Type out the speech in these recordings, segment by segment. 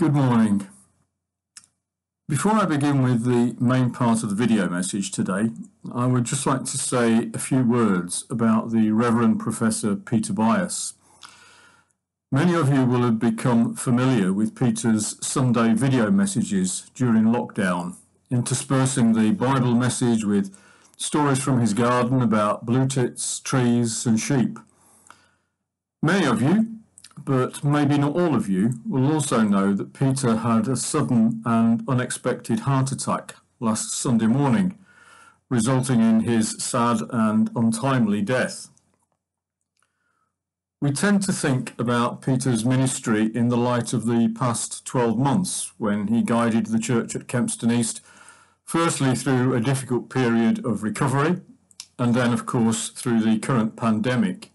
Good morning. Before I begin with the main part of the video message today, I would just like to say a few words about the Reverend Professor Peter Bias. Many of you will have become familiar with Peter's Sunday video messages during lockdown, interspersing the Bible message with stories from his garden about blue tits, trees and sheep. Many of you, but maybe not all of you, will also know that Peter had a sudden and unexpected heart attack last Sunday morning, resulting in his sad and untimely death. We tend to think about Peter's ministry in the light of the past 12 months, when he guided the church at Kempston East, firstly through a difficult period of recovery, and then of course through the current pandemic.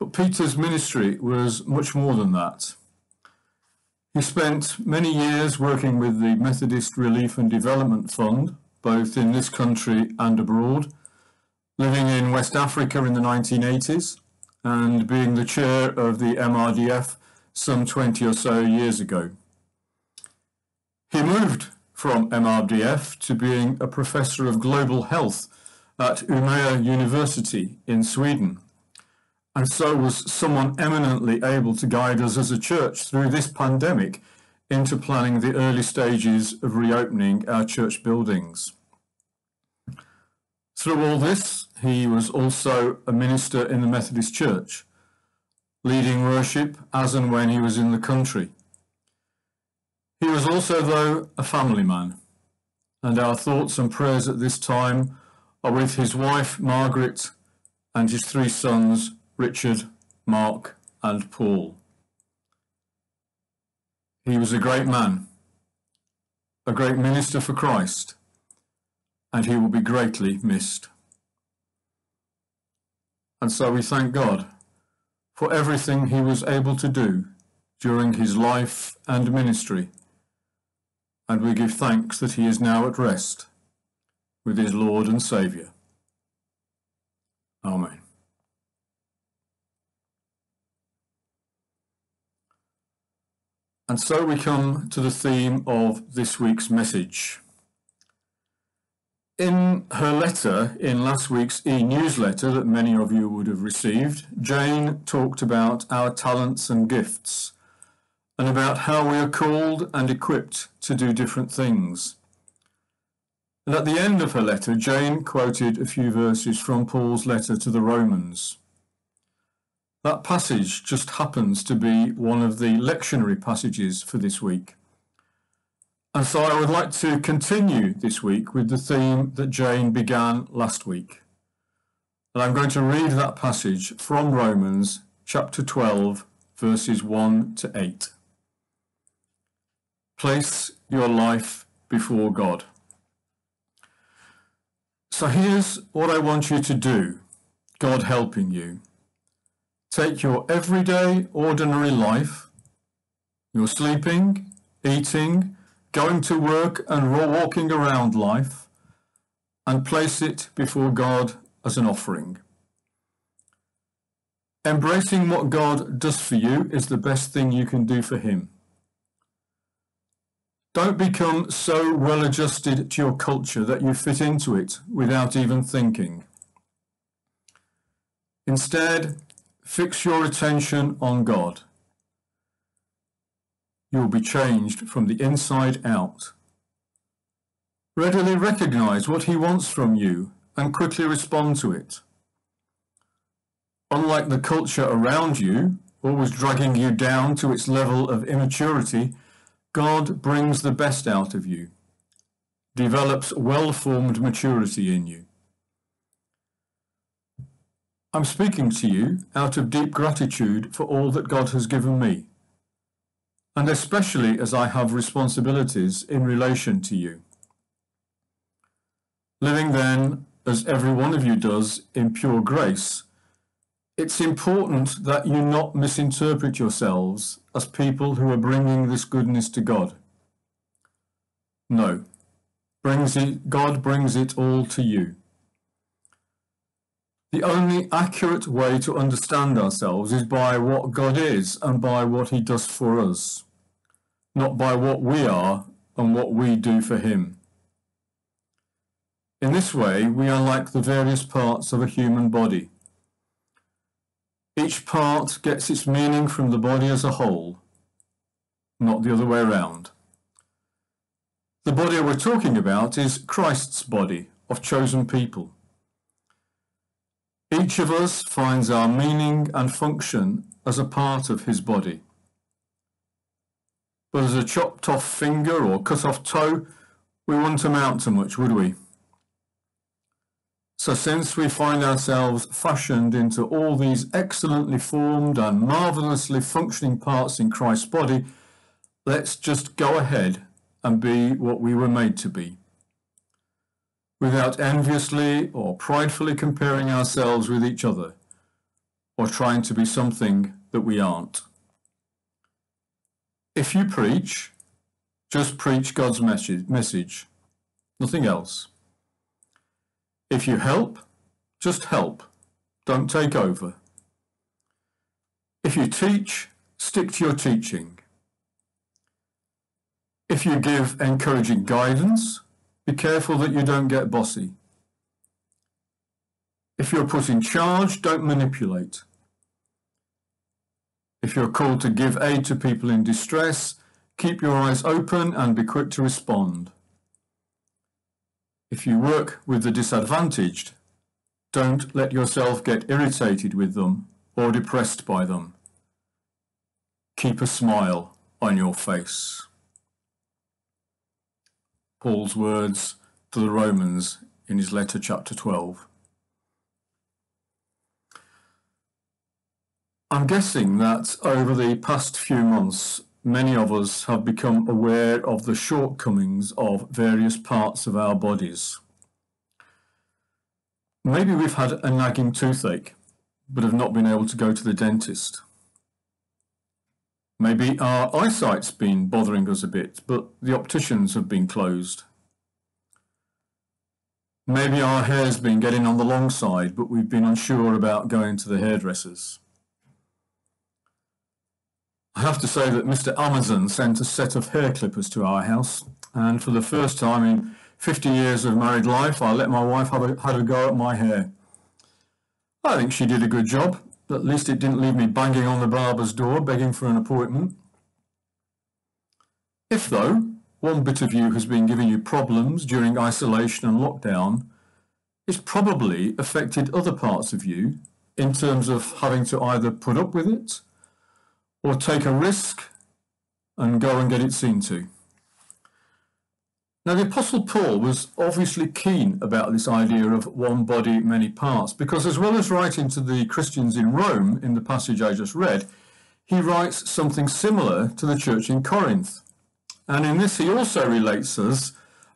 But Peter's ministry was much more than that. He spent many years working with the Methodist Relief and Development Fund, both in this country and abroad, living in West Africa in the 1980s, and being the chair of the MRDF some 20 or so years ago. He moved from MRDF to being a professor of global health at Umeå University in Sweden, and so was someone eminently able to guide us as a church through this pandemic into planning the early stages of reopening our church buildings. Through all this, he was also a minister in the Methodist Church, leading worship as and when he was in the country. He was also, though, a family man, and our thoughts and prayers at this time are with his wife, Margaret, and his three sons, Richard, Mark and Paul. He was a great man, a great minister for Christ, and he will be greatly missed. And so we thank God for everything he was able to do during his life and ministry, and we give thanks that he is now at rest with his Lord and Saviour. Amen. And so we come to the theme of this week's message. In her letter in last week's e-newsletter that many of you would have received, Jane talked about our talents and gifts, and about how we are called and equipped to do different things. And at the end of her letter, Jane quoted a few verses from Paul's letter to the Romans. That passage just happens to be one of the lectionary passages for this week. And so I would like to continue this week with the theme that Jane began last week. And I'm going to read that passage from Romans chapter 12, verses 1 to 8. Place your life before God. So here's what I want you to do, God helping you. Take your everyday, ordinary life, your sleeping, eating, going to work and walking around life, and place it before God as an offering. Embracing what God does for you is the best thing you can do for him. Don't become so well adjusted to your culture that you fit into it without even thinking. Instead, fix your attention on God. You will be changed from the inside out. Readily recognize what he wants from you and quickly respond to it. Unlike the culture around you, always dragging you down to its level of immaturity, God brings the best out of you, develops well-formed maturity in you. I'm speaking to you out of deep gratitude for all that God has given me, and especially as I have responsibilities in relation to you. Living then, as every one of you does, in pure grace, it's important that you not misinterpret yourselves as people who are bringing this goodness to God. No, God brings it all to you. The only accurate way to understand ourselves is by what God is and by what he does for us. not by what we are and what we do for him. In this way, we are like the various parts of a human body. Each part gets its meaning from the body as a whole, not the other way around. The body we're talking about is Christ's body of chosen people. Each of us finds our meaning and function as a part of his body. But as a chopped off finger or cut off toe, we wouldn't amount to much, would we? So since we find ourselves fashioned into all these excellently formed and marvellously functioning parts in Christ's body, let's just go ahead and be what we were made to be, without enviously or pridefully comparing ourselves with each other or trying to be something that we aren't. If you preach, just preach God's message, nothing else. If you help, just help, don't take over. If you teach, stick to your teaching. If you give encouraging guidance, be careful that you don't get bossy. If you're put in charge, don't manipulate. If you're called to give aid to people in distress, keep your eyes open and be quick to respond. If you work with the disadvantaged, don't let yourself get irritated with them or depressed by them. Keep a smile on your face. Paul's words to the Romans in his letter, chapter 12. I'm guessing that over the past few months, many of us have become aware of the shortcomings of various parts of our bodies. Maybe we've had a nagging toothache, but have not been able to go to the dentist. Maybe our eyesight's been bothering us a bit, but the opticians have been closed. Maybe our hair's been getting on the long side, but we've been unsure about going to the hairdressers. I have to say that Mr. Amazon sent a set of hair clippers to our house, and for the first time in 50 years of married life, I let my wife have a go at my hair. I think she did a good job. At least it didn't leave me banging on the barber's door, begging for an appointment. If, though, one bit of you has been giving you problems during isolation and lockdown, it's probably affected other parts of you in terms of having to either put up with it or take a risk and go and get it seen to. Now, the Apostle Paul was obviously keen about this idea of one body, many parts, because as well as writing to the Christians in Rome in the passage I just read, he writes something similar to the church in Corinth. And in this, he also relates us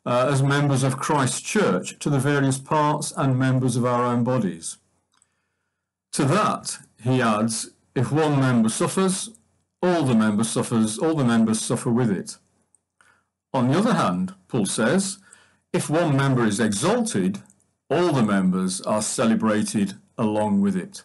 as members of Christ's church to the various parts and members of our own bodies. To that, he adds, if one member suffers, all the members suffer with it. On the other hand, Paul says, if one member is exalted, all the members are celebrated along with it.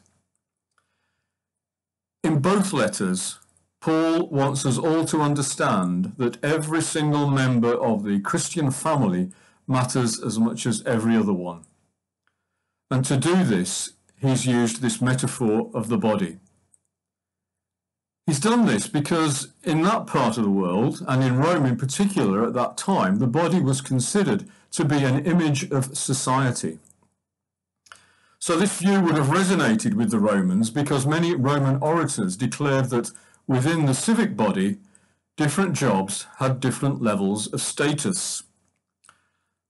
In both letters, Paul wants us all to understand that every single member of the Christian family matters as much as every other one. And to do this, he's used this metaphor of the body. He's done this because in that part of the world, and in Rome in particular at that time, the body was considered to be an image of society. So this view would have resonated with the Romans because many Roman orators declared that within the civic body, different jobs had different levels of status.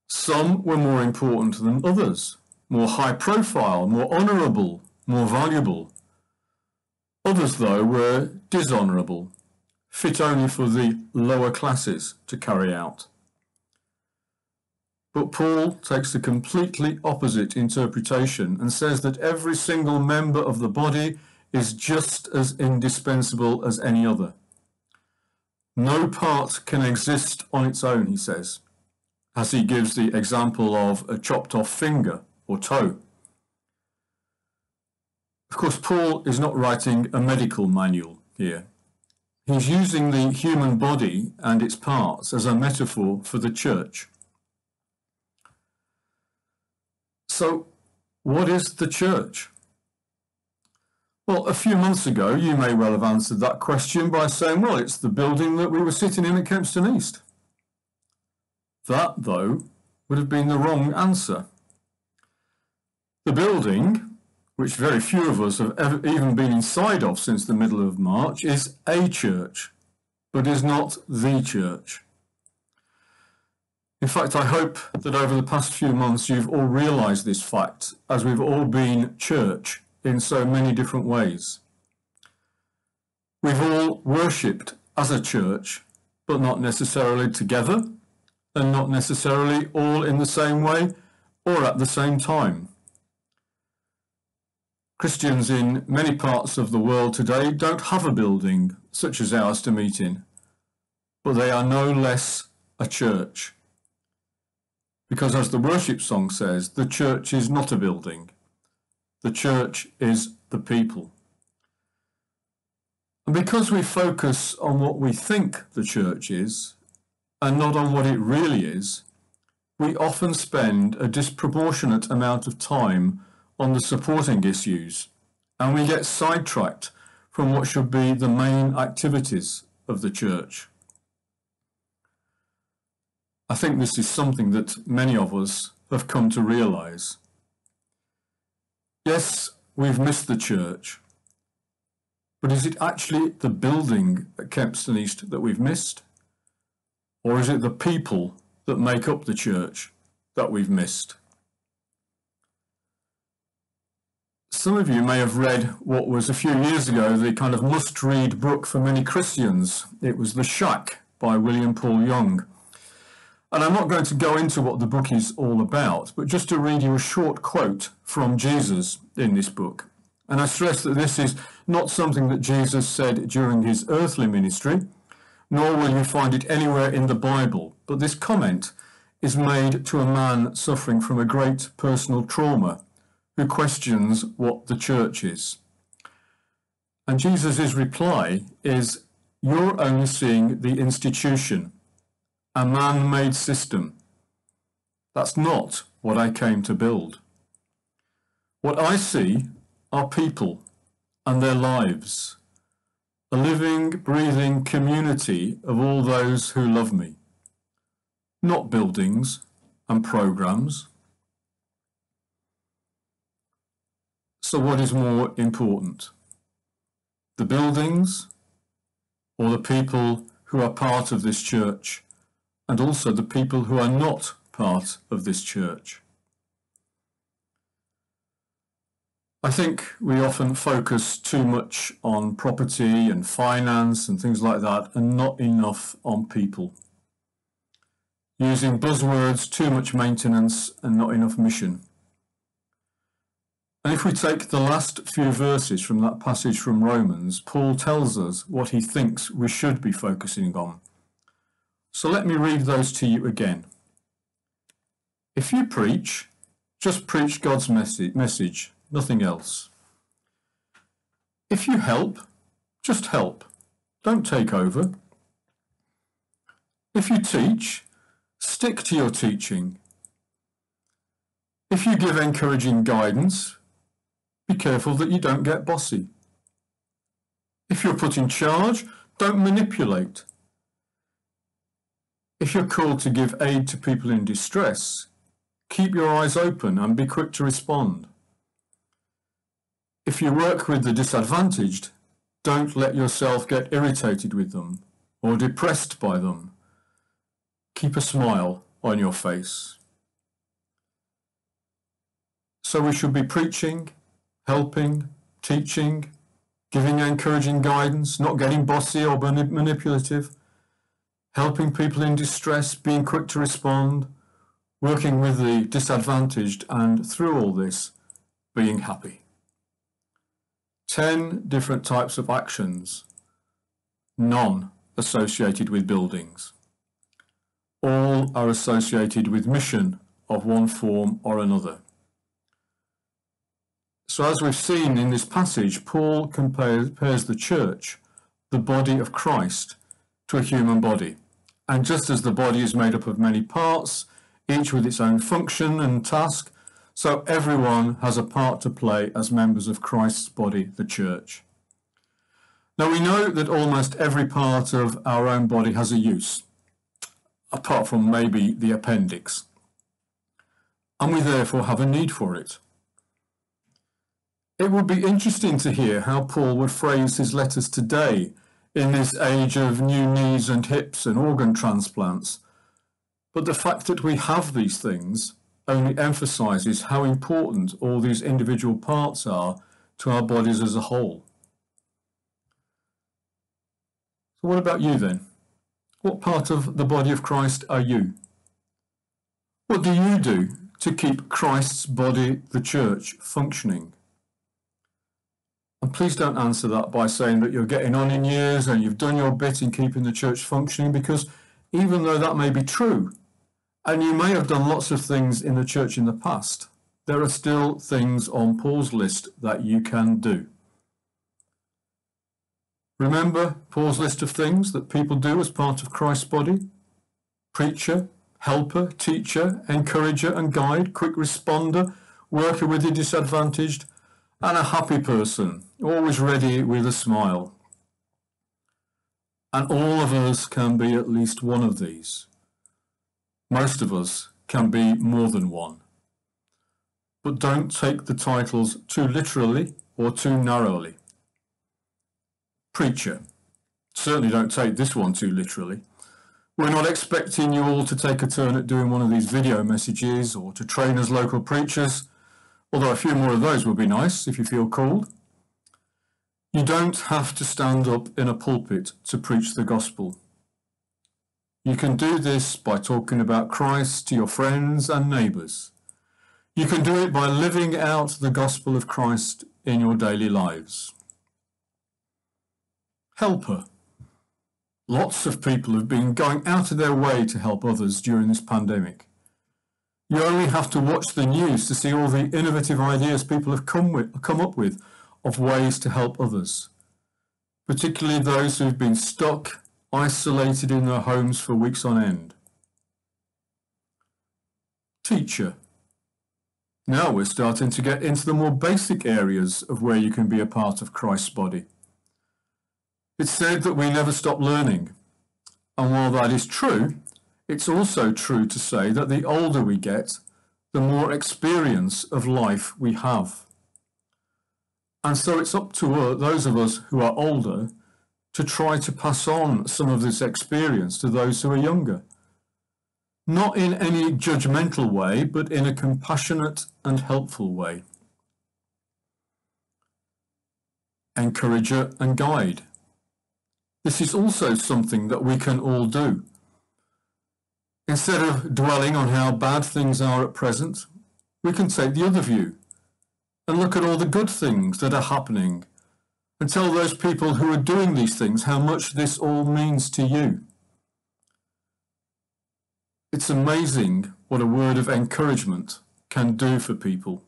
Some were more important than others, more high profile, more honourable, more valuable. Others, though, were dishonourable, fit only for the lower classes to carry out. But Paul takes the completely opposite interpretation and says that every single member of the body is just as indispensable as any other. No part can exist on its own, he says, as he gives the example of a chopped-off finger or toe. Of course, Paul is not writing a medical manual here. He's using the human body and its parts as a metaphor for the church. So, what is the church? Well, a few months ago, you may well have answered that question by saying, well, it's the building that we were sitting in at Kempston East. That, though, would have been the wrong answer. The building, which very few of us have ever even been inside of since the middle of March, is a church, but is not the church. In fact, I hope that over the past few months you've all realised this fact, as we've all been church in so many different ways. We've all worshipped as a church, but not necessarily together, and not necessarily all in the same way or at the same time. Christians in many parts of the world today don't have a building such as ours to meet in, but they are no less a church. Because as the worship song says, the church is not a building, the church is the people. And because we focus on what we think the church is, and not on what it really is, we often spend a disproportionate amount of time on the supporting issues, and we get sidetracked from what should be the main activities of the church. I think this is something that many of us have come to realise. Yes, we've missed the church, but is it actually the building at Kempston East that we've missed? Or is it the people that make up the church that we've missed? Some of you may have read what was a few years ago the kind of must-read book for many Christians. It was The Shack by William Paul Young. And I'm not going to go into what the book is all about, but just to read you a short quote from Jesus in this book. And I stress that this is not something that Jesus said during his earthly ministry, nor will you find it anywhere in the Bible, but this comment is made to a man suffering from a great personal trauma, who questions what the church is. And Jesus' reply is, "You're only seeing the institution, a man-made system. That's not what I came to build. What I see are people and their lives, a living, breathing community of all those who love me, not buildings and programs." So what is more important, the buildings or the people who are part of this church, and also the people who are not part of this church? I think we often focus too much on property and finance and things like that, and not enough on people. Using buzzwords, too much maintenance and not enough mission. And if we take the last few verses from that passage from Romans, Paul tells us what he thinks we should be focusing on. So let me read those to you again. "If you preach, just preach God's message, nothing else. If you help, just help, don't take over. If you teach, stick to your teaching. If you give encouraging guidance, be careful that you don't get bossy. If you're put in charge, don't manipulate. If you're called to give aid to people in distress, keep your eyes open and be quick to respond. If you work with the disadvantaged, don't let yourself get irritated with them or depressed by them. Keep a smile on your face." So we should be preaching, helping, teaching, giving encouraging guidance, not getting bossy or manipulative, helping people in distress, being quick to respond, working with the disadvantaged, and through all this, being happy. 10 different types of actions, none associated with buildings. All are associated with mission of one form or another. So as we've seen in this passage, Paul compares the church the body of Christ to a human body. And just as the body is made up of many parts, each with its own function and task, so everyone has a part to play as members of Christ's body, the church. Now we know that almost every part of our own body has a use, apart from maybe the appendix, and we therefore have a need for it. It would be interesting to hear how Paul would phrase his letters today in this age of new knees and hips and organ transplants, but the fact that we have these things only emphasises how important all these individual parts are to our bodies as a whole. So what about you then? What part of the body of Christ are you? What do you do to keep Christ's body, the church, functioning? And please don't answer that by saying that you're getting on in years and you've done your bit in keeping the church functioning, because even though that may be true, and you may have done lots of things in the church in the past, there are still things on Paul's list that you can do. Remember Paul's list of things that people do as part of Christ's body? Preacher, helper, teacher, encourager and guide, quick responder, worker with the disadvantaged, and a happy person, always ready with a smile. And all of us can be at least one of these. Most of us can be more than one. But don't take the titles too literally or too narrowly. Preacher. Certainly don't take this one too literally. We're not expecting you all to take a turn at doing one of these video messages or to train as local preachers, although a few more of those would be nice if you feel called. You don't have to stand up in a pulpit to preach the gospel. You can do this by talking about Christ to your friends and neighbours. You can do it by living out the gospel of Christ in your daily lives. Helper. Lots of people have been going out of their way to help others during this pandemic. You only have to watch the news to see all the innovative ideas people have come up with of ways to help others, particularly those who've been stuck, isolated in their homes for weeks on end. Teacher. Now we're starting to get into the more basic areas of where you can be a part of Christ's body. It's said that we never stop learning, and while that is true, it's also true to say that the older we get, the more experience of life we have. And so it's up to those of us who are older to try to pass on some of this experience to those who are younger. Not in any judgmental way, but in a compassionate and helpful way. Encourager and guide. This is also something that we can all do. Instead of dwelling on how bad things are at present, we can take the other view and look at all the good things that are happening and tell those people who are doing these things how much this all means to you. It's amazing what a word of encouragement can do for people.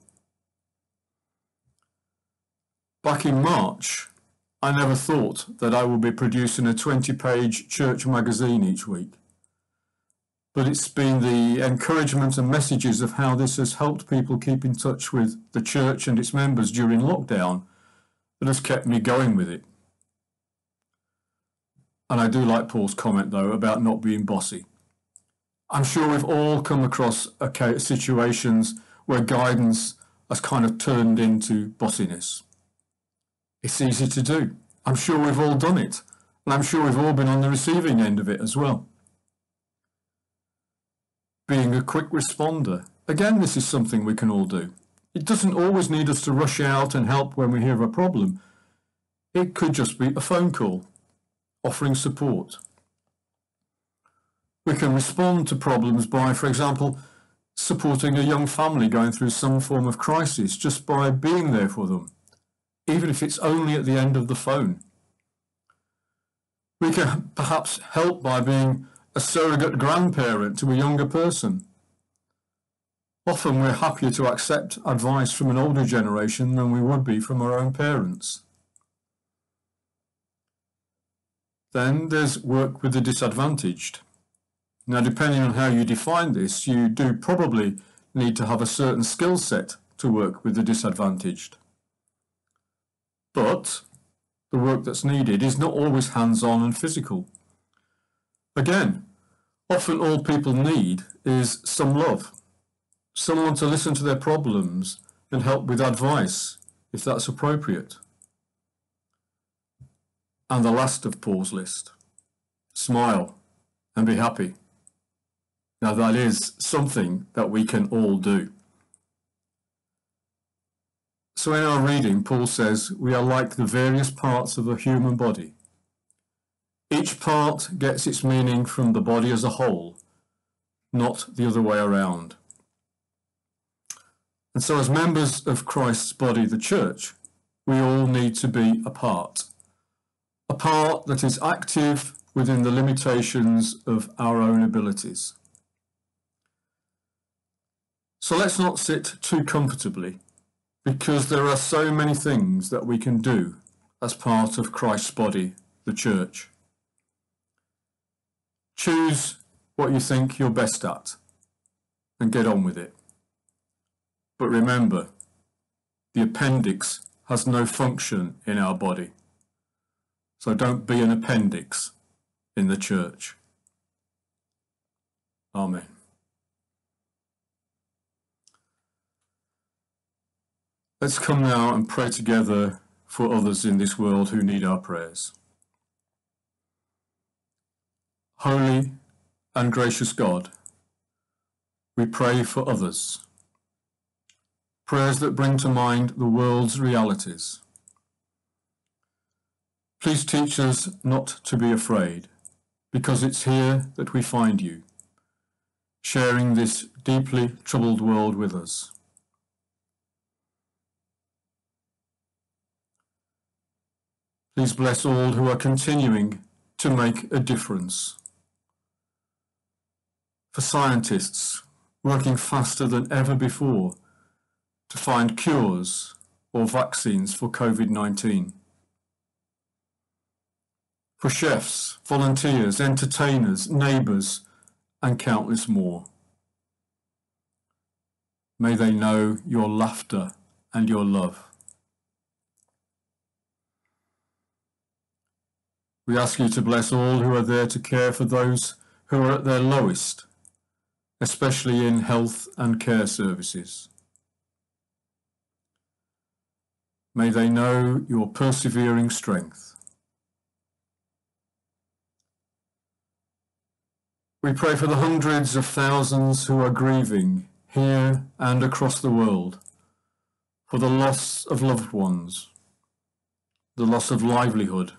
Back in March, I never thought that I would be producing a 20-page church magazine each week. But it's been the encouragement and messages of how this has helped people keep in touch with the church and its members during lockdown that has kept me going with it. And I do like Paul's comment, though, about not being bossy. I'm sure we've all come across situations where guidance has kind of turned into bossiness. It's easy to do. I'm sure we've all done it, and I'm sure we've all been on the receiving end of it as well. Being a quick responder. Again, this is something we can all do. It doesn't always need us to rush out and help when we hear a problem. It could just be a phone call, offering support. We can respond to problems by, for example, supporting a young family going through some form of crisis just by being there for them, even if it's only at the end of the phone. We can perhaps help by being a surrogate grandparent to a younger person. Often we're happier to accept advice from an older generation than we would be from our own parents. Then there's work with the disadvantaged. Now, depending on how you define this, you do probably need to have a certain skill set to work with the disadvantaged. But the work that's needed is not always hands-on and physical. Again, often all people need is some love, someone to listen to their problems and help with advice, if that's appropriate. And the last of Paul's list, smile and be happy. Now that is something that we can all do. So in our reading, Paul says, we are like the various parts of the human body. Each part gets its meaning from the body as a whole, not the other way around. And so as members of Christ's body, the church, we all need to be a part that is active within the limitations of our own abilities. So let's not sit too comfortably, because there are so many things that we can do as part of Christ's body, the church. Choose what you think you're best at and get on with it. But remember, the appendix has no function in our body. So don't be an appendix in the church. Amen. Let's come now and pray together for others in this world who need our prayers. Holy and gracious God, we pray for others. Prayers that bring to mind the world's realities. Please teach us not to be afraid, because it's here that we find you, sharing this deeply troubled world with us. Please bless all who are continuing to make a difference. For scientists working faster than ever before to find cures or vaccines for COVID-19. For chefs, volunteers, entertainers, neighbours, and countless more. May they know your laughter and your love. We ask you to bless all who are there to care for those who are at their lowest, especially in health and care services. May they know your persevering strength. We pray for the hundreds of thousands who are grieving here and across the world, for the loss of loved ones, the loss of livelihood,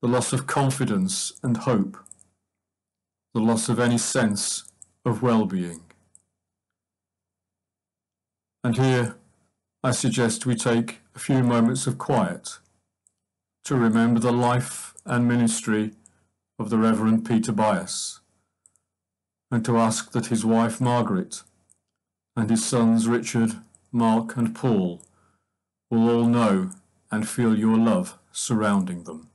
the loss of confidence and hope, the loss of any sense of well-being. And here I suggest we take a few moments of quiet to remember the life and ministry of the Reverend Peter Bias, and to ask that his wife Margaret and his sons Richard, Mark and Paul will all know and feel your love surrounding them.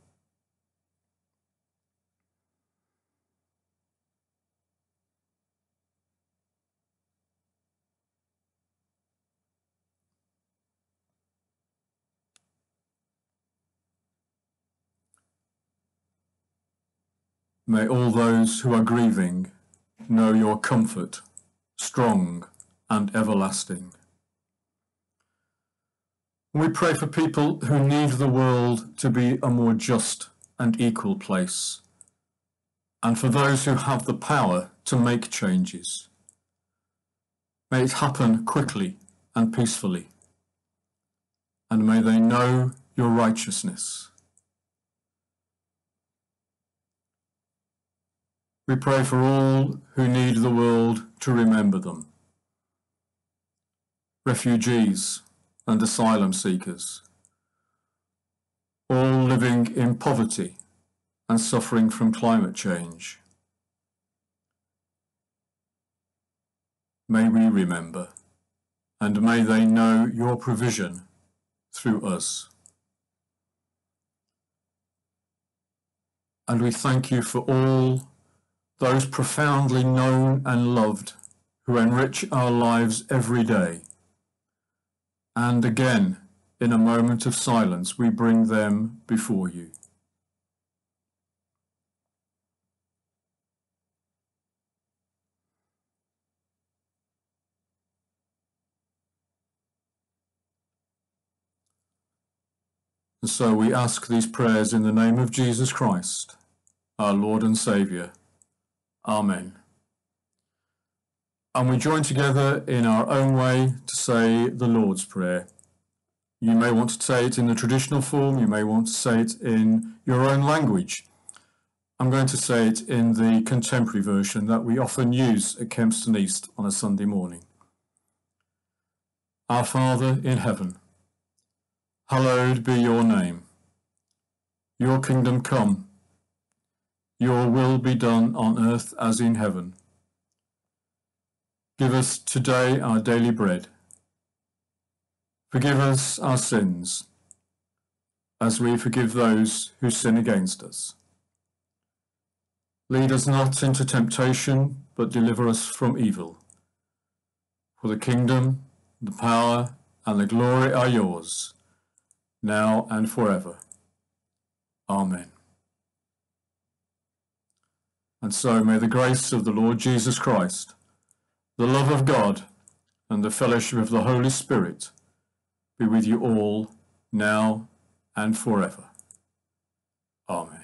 May all those who are grieving know your comfort, strong and everlasting. We pray for people who need the world to be a more just and equal place, and for those who have the power to make changes. May it happen quickly and peacefully, and may they know your righteousness. We pray for all who need the world to remember them. Refugees and asylum seekers, all living in poverty and suffering from climate change. May we remember, and may they know your provision through us. and we thank you for all those profoundly known and loved who enrich our lives every day. And again, in a moment of silence, we bring them before you. And so we ask these prayers in the name of Jesus Christ, our Lord and Saviour. Amen. And we join together in our own way to say the Lord's Prayer. You may want to say it in the traditional form, you may want to say it in your own language. I'm going to say it in the contemporary version that we often use at Kempston East on a Sunday morning. Our Father in heaven, hallowed be your name. Your kingdom come. Your will be done on earth as in heaven. Give us today our daily bread. Forgive us our sins, as we forgive those who sin against us. Lead us not into temptation, but deliver us from evil. For the kingdom, the power, and the glory are yours, now and forever. Amen. And so may the grace of the Lord Jesus Christ, the love of God, and the fellowship of the Holy Spirit be with you all, now and forever. Amen.